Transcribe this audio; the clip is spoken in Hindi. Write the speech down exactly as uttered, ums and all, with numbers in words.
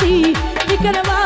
सी विक्रम।